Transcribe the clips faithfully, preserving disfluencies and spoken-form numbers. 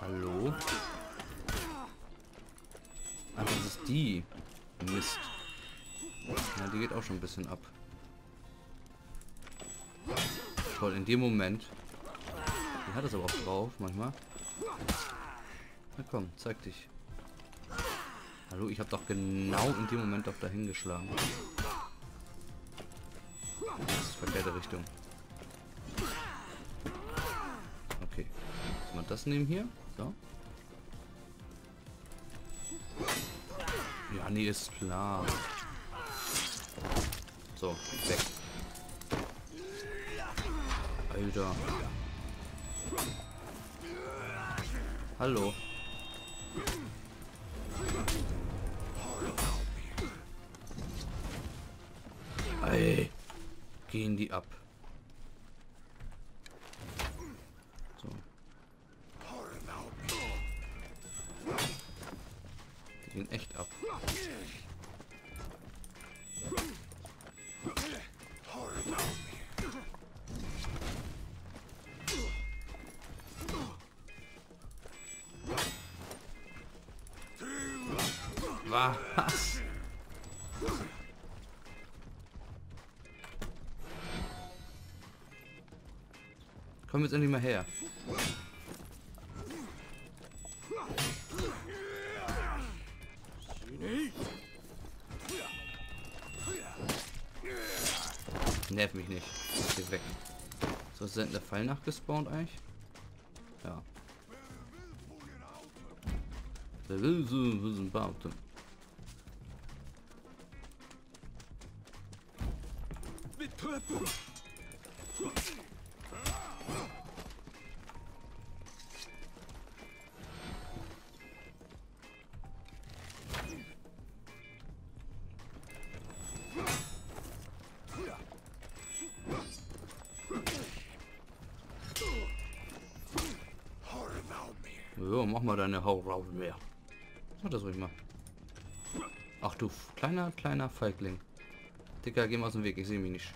Hallo? Ah, das ist die. Mist. Ja, die geht auch schon ein bisschen ab. Toll, in dem Moment. Die hat das aber auch drauf, manchmal. Na komm, zeig dich. Hallo, ich habe doch genau in dem Moment doch dahin geschlagen. Das ist verkehrte Richtung. Okay. Jetzt mal das nehmen hier. So. Ja, nee, ist klar. So, weg. Alter. Hallo. Ey, gehen die ab. So. Die gehen echt ab. Was? Komm jetzt endlich mal her. Nerv mich nicht. Geh weg. So, ist denn der Fall nachgespawnt eigentlich? Ja. So, mach mal deine Hauraube mehr. Mach das ruhig mal. Ach du kleiner, kleiner Feigling. Dicker, geh mal aus dem Weg, ich sehe mich nicht.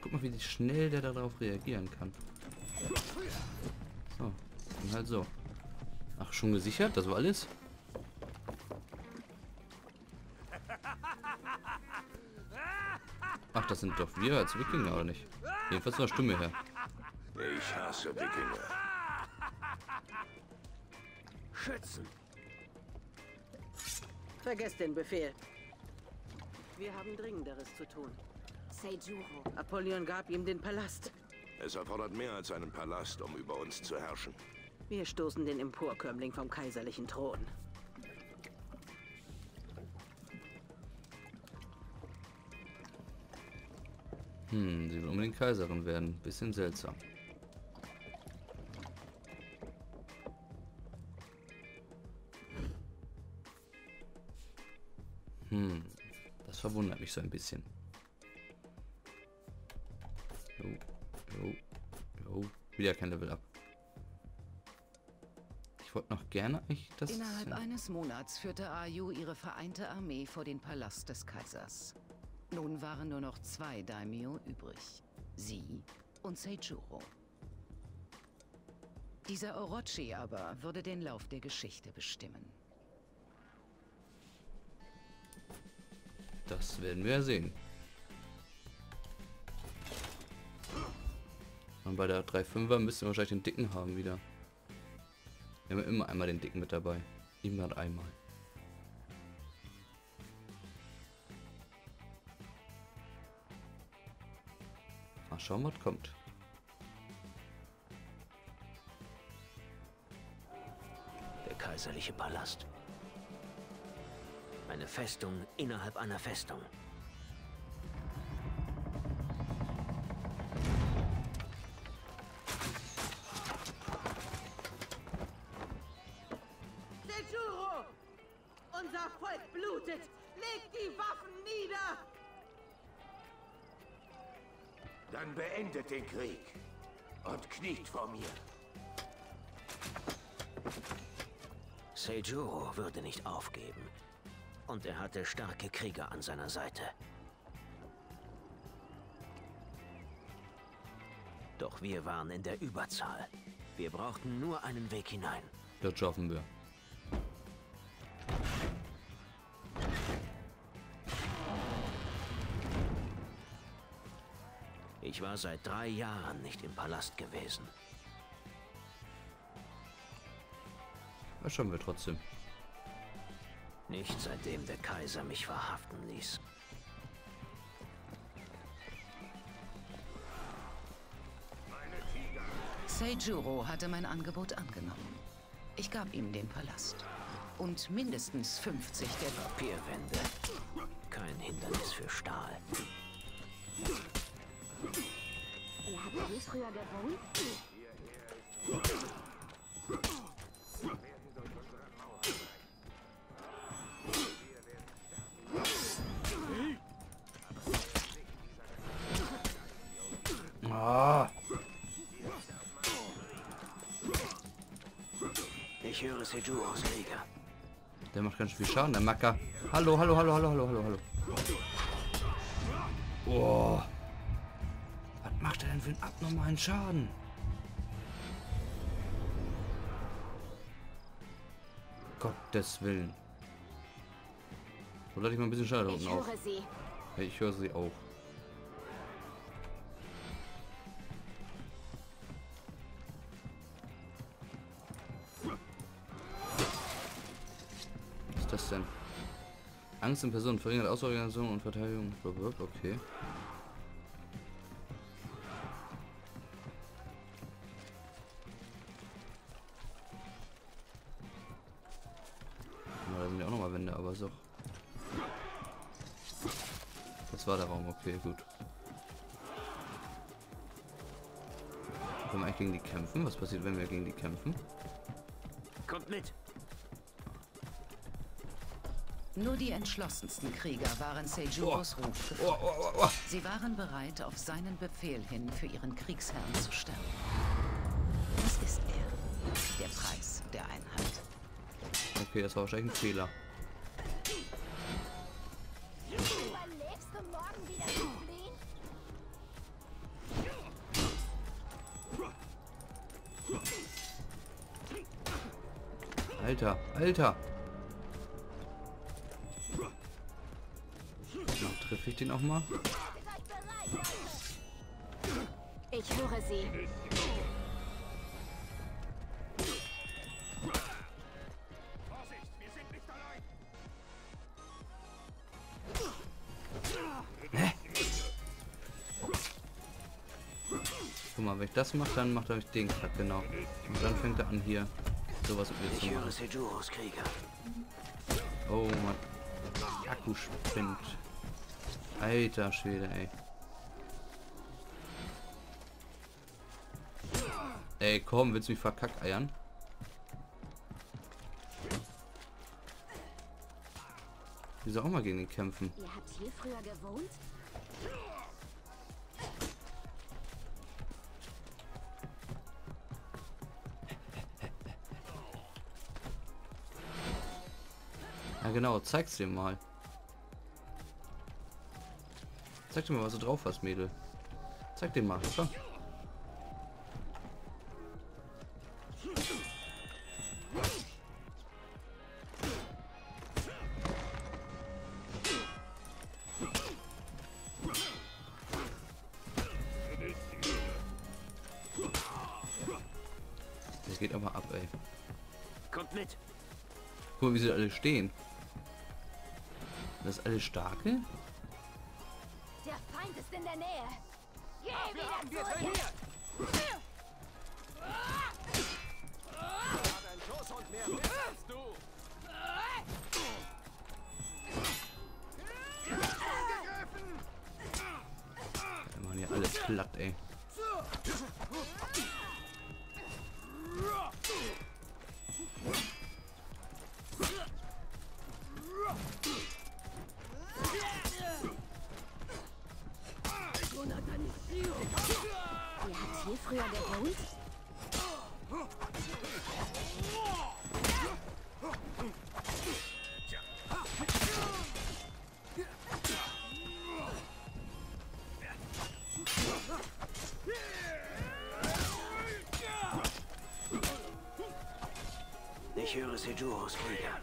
Guck mal, wie schnell der darauf reagieren kann. So, dann halt so. Ach, schon gesichert? Das war alles? Ach, das sind doch wir als Wikinger, oder nicht? Jedenfalls von der Stimme her. Ich hasse Wikinger. Schützen. Vergesst den Befehl. Wir haben Dringenderes zu tun. Seijuro. Apollyon gab ihm den Palast. Es erfordert mehr als einen Palast, um über uns zu herrschen. Wir stoßen den Emporkömmling vom kaiserlichen Thron. Hm, sie will unbedingt Kaiserin werden. Bisschen seltsam. Hm, das verwundert mich so ein bisschen. Jo, jo, jo. Wieder kein Level up. Ich wollte noch gerne ich das... Innerhalb eines Monats führte Ayu ihre vereinte Armee vor den Palast des Kaisers. Nun waren nur noch zwei Daimyo übrig. Sie und Seijuro. Dieser Orochi aber würde den Lauf der Geschichte bestimmen. Das werden wir ja sehen. Und bei der drei Komma fünfer müssen wir wahrscheinlich den Dicken haben wieder. Wir haben ja immer einmal den Dicken mit dabei. Immer einmal. Mal schauen, was kommt. Der kaiserliche Palast. Eine Festung innerhalb einer Festung. Seijuro! Unser Volk blutet! Legt die Waffen nieder! Dann beendet den Krieg und kniet vor mir. Seijuro würde nicht aufgeben. Und er hatte starke Krieger an seiner Seite. Doch wir waren in der Überzahl. Wir brauchten nur einen Weg hinein. Das schaffen wir. Ich war seit drei Jahren nicht im Palast gewesen. Das schaffen wir trotzdem. Nicht seitdem der Kaiser mich verhaften ließ. Seijuro hatte mein Angebot angenommen. Ich gab ihm den Palast. Und mindestens fünfzig der Papierwände. Kein Hindernis für Stahl. Ah. Ich höre Seju aus Liga. Der macht ganz viel Schaden, der Macker. Hallo, hallo, hallo, hallo, hallo, hallo, hallo. Oh. Was macht er denn für einen abnormalen Schaden? Gottes Willen. Oder ich mal ein bisschen Schaden unten auf. Ich höre sie auch. Was denn? Angst in Personen, verringert Ausorganisation und Verteidigung. Okay. Na, da sind ja auch nochmal Wände, aber so. Das war der Raum, okay, gut. Können wir eigentlich gegen die kämpfen? Was passiert, wenn wir gegen die kämpfen? Kommt mit! Nur die entschlossensten Krieger waren Seijuros oh. Ruf gefolgt. Oh, oh, oh, oh. Sie waren bereit, auf seinen Befehl hin für ihren Kriegsherrn zu sterben. Das ist er, der Preis der Einheit. Okay, das war wahrscheinlich ein Fehler. Du überlegst, du morgen wieder zu fliehen? Alter, Alter! Treffe ich den auch mal? Ich höre sie. Vorsicht, wir sind nicht allein. Hä? Guck mal, wenn ich das mache, dann macht er euch den Kack, genau. Und dann fängt er an hier sowas übel zu machen. Oh Mann. Akku spinnt. Alter Schwede, ey. Ey, komm, willst du mich verkackeiern? Wieso auch mal gegen den kämpfen? Ihr habt hier früher gewohnt? Ja genau, zeig's dir mal. Zeig dir mal, was du drauf hast, Mädel. Zeig den mal, komm. Das geht aber ab, ey. Kommt mit. Guck mal, wie sie alle stehen. Das ist alle starke? Der Feind ist in der Nähe. Geh wieder zurück. Wir machen hier alles platt, ey. Früher der Hund? Ich höre Seijuros Brüder.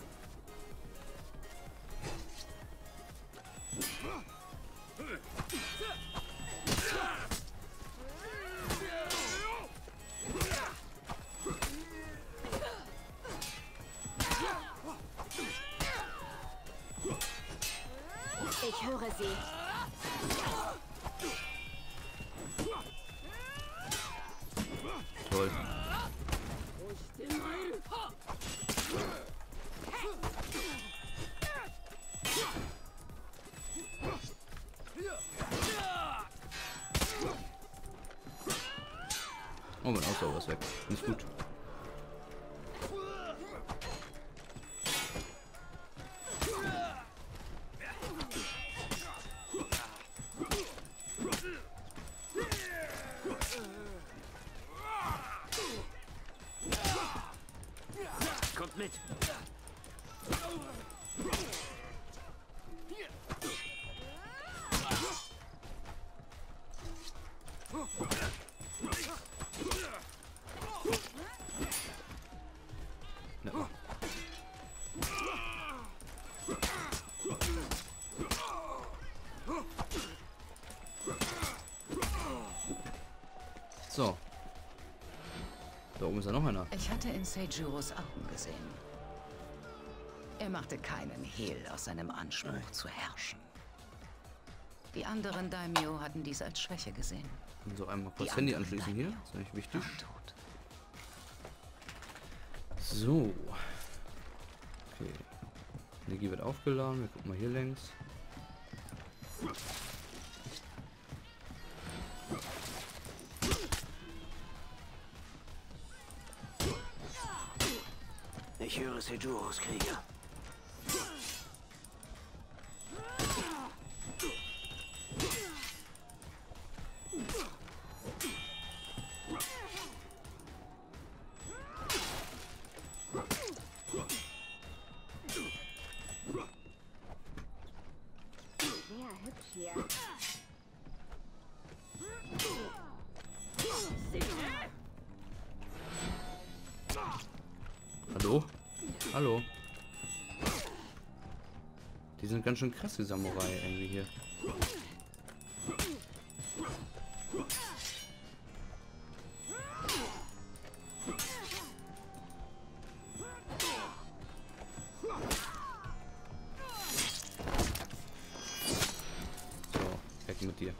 Ich höre sie. Toll. Oh, mein Ausdauer ist weg. Ist gut. Kommt mit. So. Da oben ist ja noch einer. Ich hatte in Seijuros Augen gesehen. Er machte keinen Hehl aus seinem Anspruch Nein. zu herrschen. Die anderen Daimyo hatten dies als Schwäche gesehen. So, einmal kurz das Handy anschließen Daimyo hier. Das ist nicht wichtig. Tot. So. Okay. Energie wird aufgeladen. Wir gucken mal hier längs. Ich höre Seijuros Krieger. Sehr hübsch hier. Hallo? Hallo. Die sind ganz schön krass, die Samurai irgendwie hier. So, weg mit dir.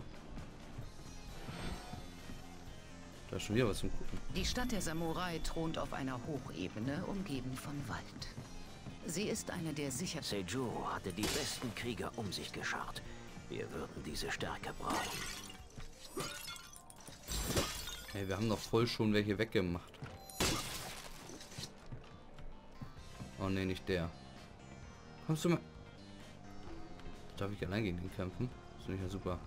Da ist schon wieder was zum Gucken. Die Stadt der Samurai thront auf einer Hochebene, umgeben von Wald. Sie ist eine der sichersten. Seijuro hatte die besten Krieger um sich geschart. Wir würden diese Stärke brauchen. Hey, wir haben doch voll schon welche weggemacht. Oh ne, nicht der. Kommst du mal... Darf ich allein gegen den kämpfen? Ist nicht ja super.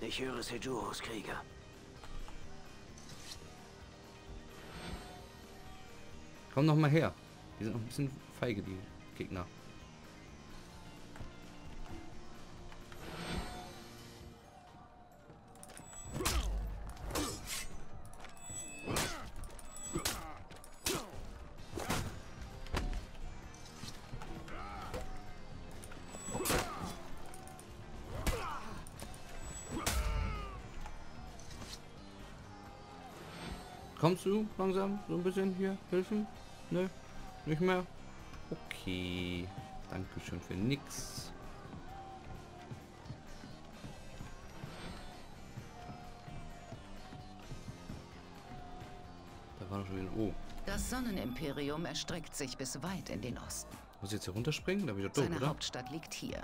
Ich höre Seijuros Krieger. Komm noch mal her. Die sind noch ein bisschen feige, die Gegner. Kommst du langsam so ein bisschen hier helfen? Ne? Nicht mehr? Okay. Dankeschön für nix. Da war noch schon wieder ein O. Das Sonnenimperium erstreckt sich bis weit in den Osten. Muss ich jetzt hier runterspringen? Da bin ich doch doof, oder? Seine Hauptstadt liegt hier.